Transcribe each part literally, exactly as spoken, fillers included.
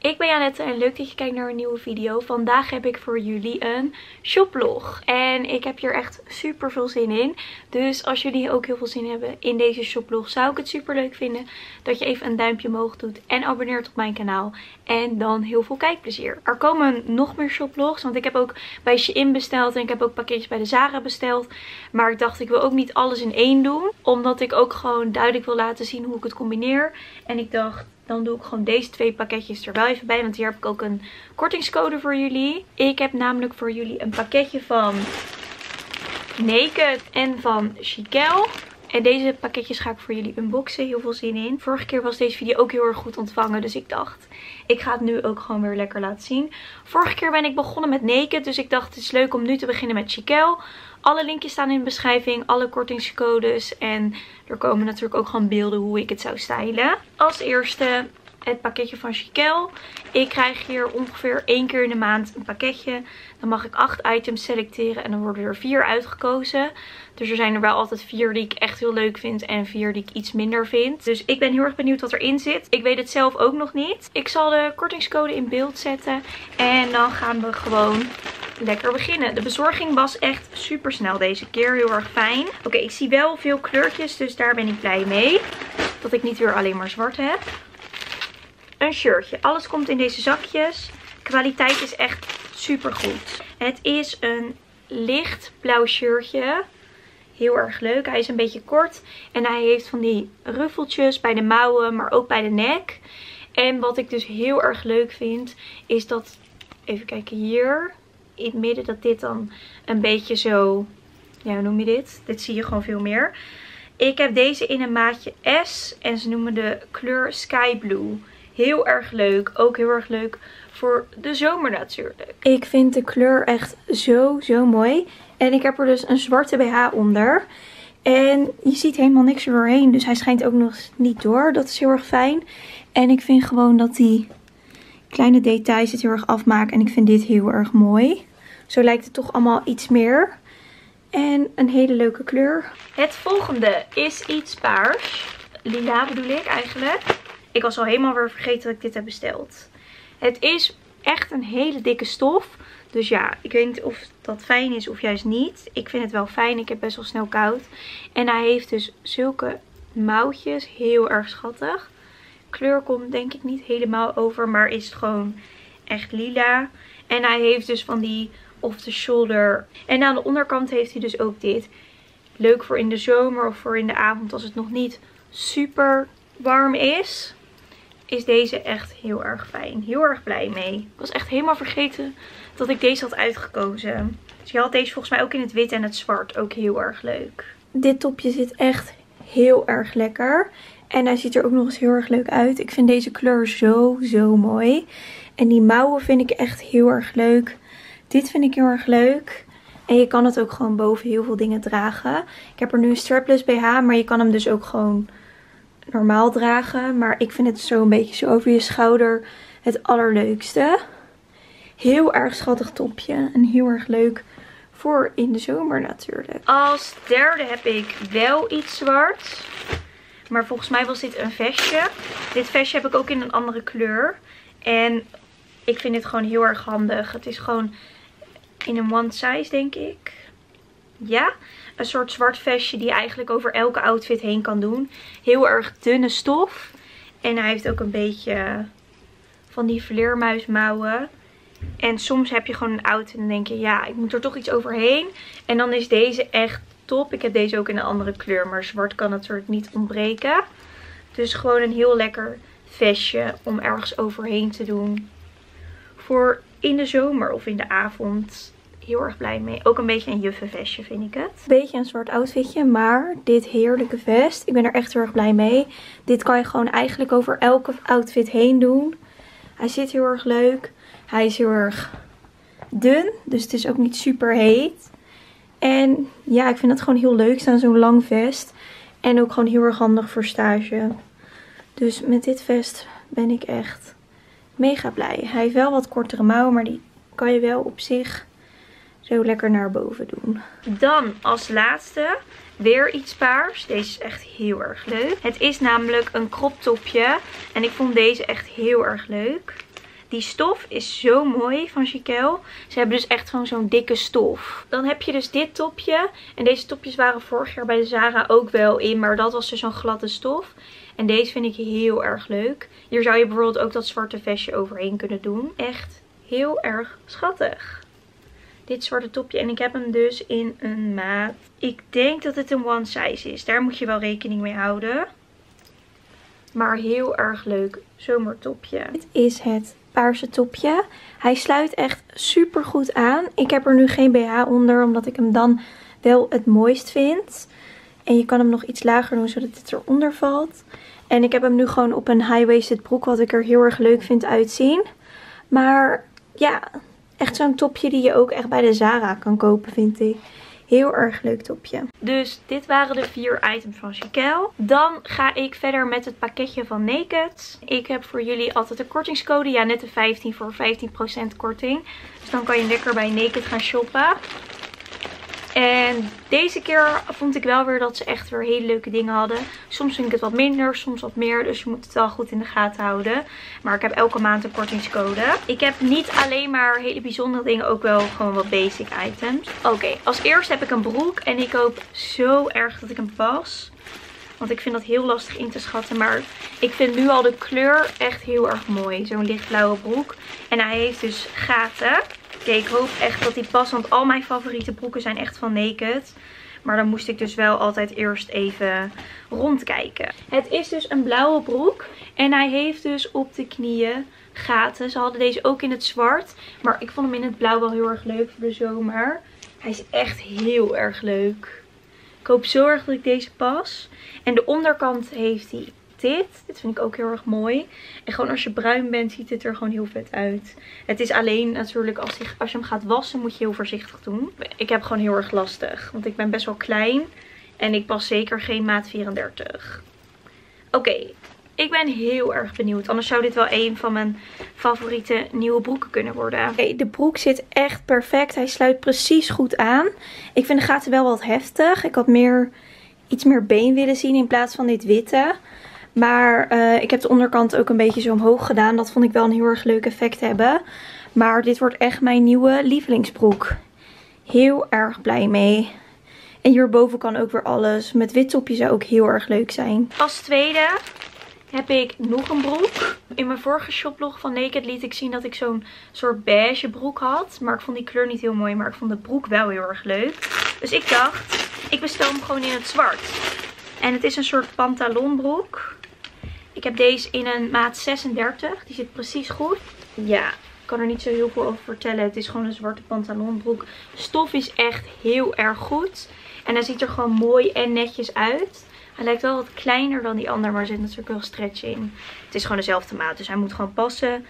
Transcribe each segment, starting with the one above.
Ik ben Janette en leuk dat je kijkt naar een nieuwe video. Vandaag heb ik voor jullie een shoplog. En ik heb hier echt super veel zin in. Dus als jullie ook heel veel zin hebben in deze shoplog, zou ik het super leuk vinden dat je even een duimpje omhoog doet en abonneert op mijn kanaal. En dan heel veel kijkplezier. Er komen nog meer shoplogs, want ik heb ook bij Shein besteld en ik heb ook pakketjes bij de Zara besteld. Maar ik dacht, ik wil ook niet alles in één doen. Omdat ik ook gewoon duidelijk wil laten zien hoe ik het combineer. En ik dacht, dan doe ik gewoon deze twee pakketjes er wel even bij. Want hier heb ik ook een kortingscode voor jullie. Ik heb namelijk voor jullie een pakketje van Naked en van Chiquelle. En deze pakketjes ga ik voor jullie unboxen. Heel veel zin in. Vorige keer was deze video ook heel erg goed ontvangen. Dus ik dacht, ik ga het nu ook gewoon weer lekker laten zien. Vorige keer ben ik begonnen met Naked. Dus ik dacht, het is leuk om nu te beginnen met Chiquelle. Alle linkjes staan in de beschrijving. Alle kortingscodes. En er komen natuurlijk ook gewoon beelden hoe ik het zou stylen. Als eerste het pakketje van Chiquelle. Ik krijg hier ongeveer één keer in de maand een pakketje. Dan mag ik acht items selecteren en dan worden er vier uitgekozen. Dus er zijn er wel altijd vier die ik echt heel leuk vind en vier die ik iets minder vind. Dus ik ben heel erg benieuwd wat erin zit. Ik weet het zelf ook nog niet. Ik zal de kortingscode in beeld zetten en dan gaan we gewoon lekker beginnen. De bezorging was echt super snel deze keer. Heel erg fijn. Oké, okay, ik zie wel veel kleurtjes, dus daar ben ik blij mee. Dat ik niet weer alleen maar zwart heb. Een shirtje. Alles komt in deze zakjes. Kwaliteit is echt super goed. Het is een licht blauw shirtje. Heel erg leuk. Hij is een beetje kort. En hij heeft van die ruffeltjes bij de mouwen, maar ook bij de nek. En wat ik dus heel erg leuk vind, is dat, even kijken hier, in het midden, dat dit dan een beetje zo, ja, hoe noem je dit? Dit zie je gewoon veel meer. Ik heb deze in een maatje S. En ze noemen de kleur Sky Blue. Heel erg leuk. Ook heel erg leuk voor de zomer natuurlijk. Ik vind de kleur echt zo, zo mooi. En ik heb er dus een zwarte B H onder. En je ziet helemaal niks er doorheen. Dus hij schijnt ook nog niet door. Dat is heel erg fijn. En ik vind gewoon dat die kleine details het heel erg afmaken. En ik vind dit heel erg mooi. Zo lijkt het toch allemaal iets meer. En een hele leuke kleur. Het volgende is iets paars. Lila bedoel ik eigenlijk. Ik was al helemaal weer vergeten dat ik dit heb besteld. Het is echt een hele dikke stof. Dus ja, ik weet niet of dat fijn is of juist niet. Ik vind het wel fijn. Ik heb best wel snel koud. En hij heeft dus zulke mouwtjes. Heel erg schattig. Kleur komt denk ik niet helemaal over. Maar is gewoon echt lila. En hij heeft dus van die off-the-shoulder. En aan de onderkant heeft hij dus ook dit. Leuk voor in de zomer of voor in de avond als het nog niet super warm is. Is deze echt heel erg fijn. Heel erg blij mee. Ik was echt helemaal vergeten dat ik deze had uitgekozen. Dus je had deze volgens mij ook in het wit en het zwart. Ook heel erg leuk. Dit topje zit echt heel erg lekker. En hij ziet er ook nog eens heel erg leuk uit. Ik vind deze kleur zo, zo mooi. En die mouwen vind ik echt heel erg leuk. Dit vind ik heel erg leuk. En je kan het ook gewoon boven heel veel dingen dragen. Ik heb er nu een strapless B H. Maar je kan hem dus ook gewoon normaal dragen. Maar ik vind het zo een beetje zo over je schouder het allerleukste. Heel erg schattig topje. En heel erg leuk voor in de zomer natuurlijk. Als derde heb ik wel iets zwarts. Maar volgens mij was dit een vestje. Dit vestje heb ik ook in een andere kleur. En ik vind dit gewoon heel erg handig. Het is gewoon in een one size denk ik. Ja, een soort zwart vestje die je eigenlijk over elke outfit heen kan doen. Heel erg dunne stof. En hij heeft ook een beetje van die vleermuismouwen. En soms heb je gewoon een outfit en dan denk je, ja, ik moet er toch iets overheen. En dan is deze echt top. Ik heb deze ook in een andere kleur, maar zwart kan natuurlijk niet ontbreken. Dus gewoon een heel lekker vestje om ergens overheen te doen. Voor in de zomer of in de avond. Heel erg blij mee. Ook een beetje een juffenvestje vind ik het. Beetje een zwart outfitje, maar dit heerlijke vest. Ik ben er echt heel erg blij mee. Dit kan je gewoon eigenlijk over elke outfit heen doen. Hij zit heel erg leuk. Hij is heel erg dun, dus het is ook niet super heet. En ja, ik vind dat gewoon heel leuk staan, zo'n lang vest. En ook gewoon heel erg handig voor stage. Dus met dit vest ben ik echt mega blij. Hij heeft wel wat kortere mouwen, maar die kan je wel op zich zo lekker naar boven doen. Dan als laatste weer iets paars. Deze is echt heel erg leuk. Het is namelijk een crop topje. En ik vond deze echt heel erg leuk. Die stof is zo mooi van Chiquelle. Ze hebben dus echt gewoon zo'n dikke stof. Dan heb je dus dit topje. En deze topjes waren vorig jaar bij de Zara ook wel in. Maar dat was dus zo'n gladde stof. En deze vind ik heel erg leuk. Hier zou je bijvoorbeeld ook dat zwarte vestje overheen kunnen doen. Echt heel erg schattig. Dit zwarte topje. En ik heb hem dus in een maat. Ik denk dat het een one size is. Daar moet je wel rekening mee houden. Maar heel erg leuk zomertopje. Dit is het paarse topje. Hij sluit echt super goed aan. Ik heb er nu geen B H onder. Omdat ik hem dan wel het mooist vind. En je kan hem nog iets lager doen. Zodat het eronder valt. En ik heb hem nu gewoon op een high-waisted broek. Wat ik er heel erg leuk vind uitzien. Maar ja... Echt zo'n topje die je ook echt bij de Zara kan kopen, vind ik. Heel erg leuk topje. Dus dit waren de vier items van Chiquelle. Dan ga ik verder met het pakketje van Naked. Ik heb voor jullie altijd een kortingscode. Ja, net de vijftien voor vijftien procent korting. Dus dan kan je lekker bij Naked gaan shoppen. En deze keer vond ik wel weer dat ze echt weer hele leuke dingen hadden. Soms vind ik het wat minder, soms wat meer. Dus je moet het wel goed in de gaten houden. Maar ik heb elke maand een kortingscode. Ik heb niet alleen maar hele bijzondere dingen, ook wel gewoon wat basic items. Oké, okay, als eerste heb ik een broek. En ik hoop zo erg dat ik hem pas. Want ik vind dat heel lastig in te schatten. Maar ik vind nu al de kleur echt heel erg mooi. Zo'n lichtblauwe broek. En hij heeft dus gaten. Oké, okay, ik hoop echt dat die past, want al mijn favoriete broeken zijn echt van Naked. Maar dan moest ik dus wel altijd eerst even rondkijken. Het is dus een blauwe broek en hij heeft dus op de knieën gaten. Ze hadden deze ook in het zwart, maar ik vond hem in het blauw wel heel erg leuk voor de zomer. Hij is echt heel erg leuk. Ik hoop zo erg dat ik deze pas. En de onderkant heeft hij dit. Dit vind ik ook heel erg mooi. En gewoon als je bruin bent ziet het er gewoon heel vet uit. Het is alleen natuurlijk als je, als je hem gaat wassen moet je heel voorzichtig doen. Ik heb gewoon heel erg lastig. Want ik ben best wel klein. En ik pas zeker geen maat vierendertig. Oké. Okay. Ik ben heel erg benieuwd. Anders zou dit wel een van mijn favoriete nieuwe broeken kunnen worden. Okay, de broek zit echt perfect. Hij sluit precies goed aan. Ik vind de gaten wel wat heftig. Ik had meer, iets meer been willen zien in plaats van dit witte. Maar uh, ik heb de onderkant ook een beetje zo omhoog gedaan. Dat vond ik wel een heel erg leuk effect hebben. Maar dit wordt echt mijn nieuwe lievelingsbroek. Heel erg blij mee. En hierboven kan ook weer alles. Met wit topje zou ook heel erg leuk zijn. Als tweede heb ik nog een broek. In mijn vorige shoplog van Naked liet ik zien dat ik zo'n soort beige broek had. Maar ik vond die kleur niet heel mooi. Maar ik vond de broek wel heel erg leuk. Dus ik dacht, ik bestel hem gewoon in het zwart. En het is een soort pantalonbroek. Ik heb deze in een maat zesendertig. Die zit precies goed. Ja, ik kan er niet zo heel veel over vertellen. Het is gewoon een zwarte pantalonbroek. Stof is echt heel erg goed. En hij ziet er gewoon mooi en netjes uit. Hij lijkt wel wat kleiner dan die ander. Maar er zit natuurlijk wel stretch in. Het is gewoon dezelfde maat. Dus hij moet gewoon passen.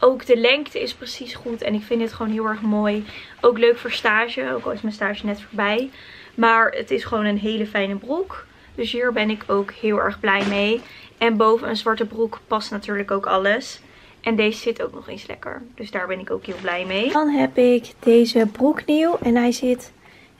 Ook de lengte is precies goed. En ik vind dit gewoon heel erg mooi. Ook leuk voor stage. Ook al is mijn stage net voorbij. Maar het is gewoon een hele fijne broek. Dus hier ben ik ook heel erg blij mee. En boven een zwarte broek past natuurlijk ook alles. En deze zit ook nog eens lekker. Dus daar ben ik ook heel blij mee. Dan heb ik deze broek nieuw. En hij zit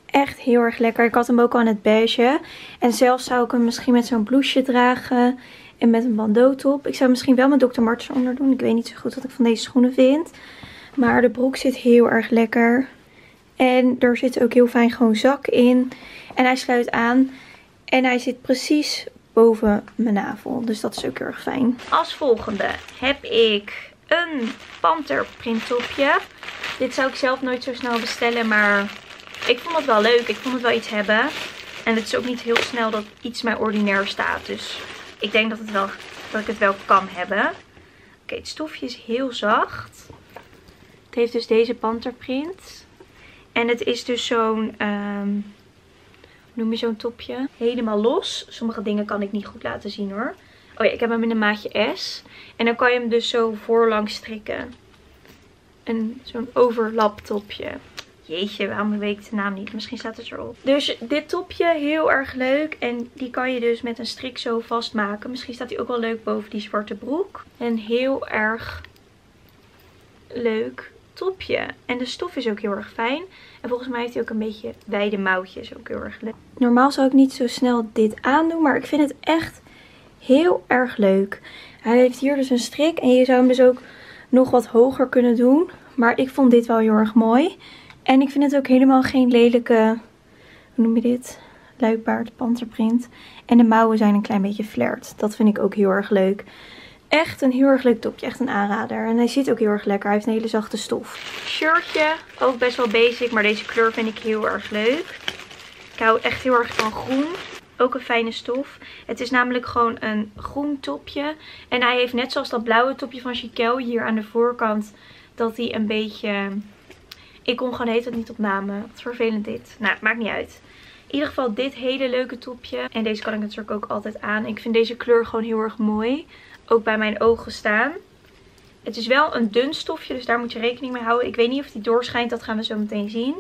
echt heel erg lekker. Ik had hem ook aan het beige. En zelfs zou ik hem misschien met zo'n blouseje dragen. En met een bandeau top. Ik zou misschien wel mijn dokter Marts eronder doen. Ik weet niet zo goed wat ik van deze schoenen vind. Maar de broek zit heel erg lekker. En er zit ook heel fijn gewoon zak in. En hij sluit aan. En hij zit precies boven mijn navel. Dus dat is ook heel erg fijn. Als volgende heb ik een panterprint topje. Dit zou ik zelf nooit zo snel bestellen. Maar ik vond het wel leuk. Ik vond het wel iets hebben. En het is ook niet heel snel dat iets mij ordinair staat. Dus ik denk dat, het wel, dat ik het wel kan hebben. Oké, okay, het stofje is heel zacht. Het heeft dus deze panterprint. En het is dus zo'n... Um, noem je zo'n topje. Helemaal los. Sommige dingen kan ik niet goed laten zien hoor. Oh ja, ik heb hem in een maatje S. En dan kan je hem dus zo voorlangs strikken. En zo'n overlap topje. Jeetje, waarom weet ik de naam niet? Misschien staat het erop. Dus dit topje, heel erg leuk. En die kan je dus met een strik zo vastmaken. Misschien staat die ook wel leuk boven die zwarte broek. En heel erg leuk topje. En de stof is ook heel erg fijn. En volgens mij heeft hij ook een beetje wijde mouwtjes. Ook heel erg leuk. Normaal zou ik niet zo snel dit aandoen. Maar ik vind het echt heel erg leuk. Hij heeft hier dus een strik. En je zou hem dus ook nog wat hoger kunnen doen. Maar ik vond dit wel heel erg mooi. En ik vind het ook helemaal geen lelijke, hoe noem je dit? Luikbaard, panterprint. En de mouwen zijn een klein beetje flared. Dat vind ik ook heel erg leuk. Echt een heel erg leuk topje. Echt een aanrader. En hij zit ook heel erg lekker. Hij heeft een hele zachte stof. Shirtje. Ook best wel basic. Maar deze kleur vind ik heel erg leuk. Ik hou echt heel erg van groen. Ook een fijne stof. Het is namelijk gewoon een groen topje. En hij heeft net zoals dat blauwe topje van Chiquelle hier aan de voorkant. Dat hij een beetje... Ik kon gewoon heet het niet op namen. Wat vervelend dit. Nou, maakt niet uit. In ieder geval dit hele leuke topje. En deze kan ik natuurlijk ook altijd aan. Ik vind deze kleur gewoon heel erg mooi. Ook bij mijn ogen staan. Het is wel een dun stofje, dus daar moet je rekening mee houden. Ik weet niet of die doorschijnt, dat gaan we zo meteen zien.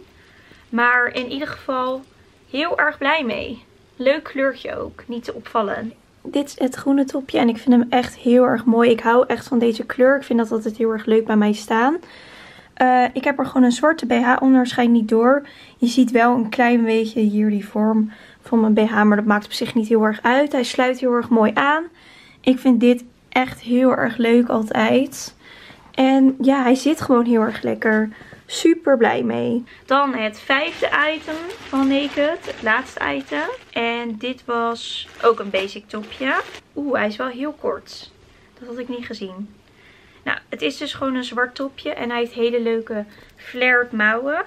Maar in ieder geval heel erg blij mee. Leuk kleurtje ook, niet te opvallen. Dit is het groene topje en ik vind hem echt heel erg mooi. Ik hou echt van deze kleur. Ik vind dat altijd heel erg leuk bij mij staan. Uh, ik heb er gewoon een zwarte B H onder, schijnt niet door. Je ziet wel een klein beetje hier die vorm van mijn B H, maar dat maakt op zich niet heel erg uit. Hij sluit heel erg mooi aan. Ik vind dit echt heel erg leuk altijd. En ja, hij zit gewoon heel erg lekker. Super blij mee. Dan het vijfde item van Naked. Het laatste item. En dit was ook een basic topje. Oeh, hij is wel heel kort. Dat had ik niet gezien. Nou, het is dus gewoon een zwart topje. En hij heeft hele leuke flared mouwen.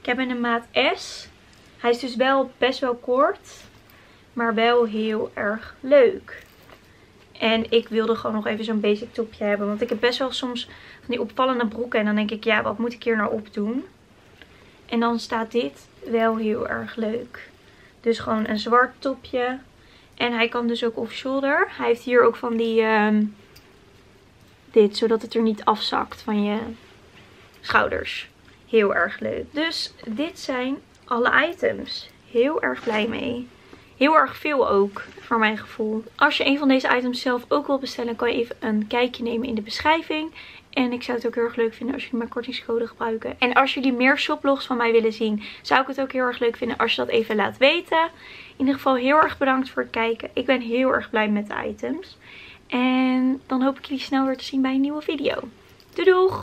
Ik heb in de maat S. Hij is dus wel best wel kort. Maar wel heel erg leuk. En ik wilde gewoon nog even zo'n basic topje hebben. Want ik heb best wel soms van die opvallende broeken. En dan denk ik, ja, wat moet ik hier nou op doen? En dan staat dit wel heel erg leuk. Dus gewoon een zwart topje. En hij kan dus ook off-shoulder. Hij heeft hier ook van die... Um, dit, zodat het er niet afzakt van je schouders. Heel erg leuk. Dus dit zijn alle items. Heel erg blij mee. Heel erg veel ook, voor mijn gevoel. Als je een van deze items zelf ook wil bestellen, kan je even een kijkje nemen in de beschrijving. En ik zou het ook heel erg leuk vinden als jullie mijn kortingscode gebruiken. En als jullie meer shoplogs van mij willen zien, zou ik het ook heel erg leuk vinden als je dat even laat weten. In ieder geval heel erg bedankt voor het kijken. Ik ben heel erg blij met de items. En dan hoop ik jullie snel weer te zien bij een nieuwe video. Doei doeg!